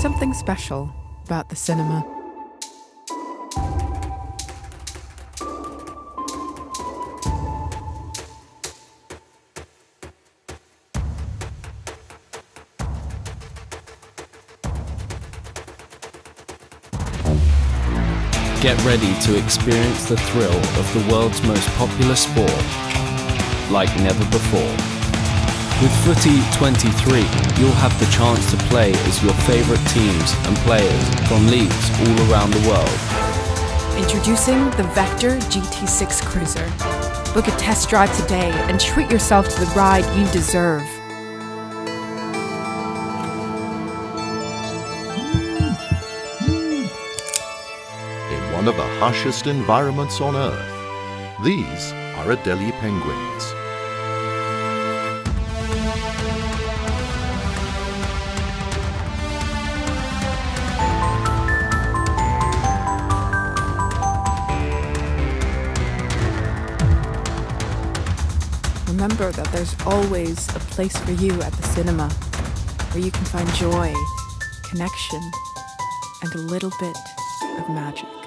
There's something special about the cinema. Get ready to experience the thrill of the world's most popular sport like never before. With Footy 23, you'll have the chance to play as your favourite teams and players from leagues all around the world. Introducing the Vector GT6 Cruiser. Book a test drive today and treat yourself to the ride you deserve. In one of the harshest environments on Earth, these are Adelie Penguins. Remember that there's always a place for you at the cinema, where you can find joy, connection, and a little bit of magic.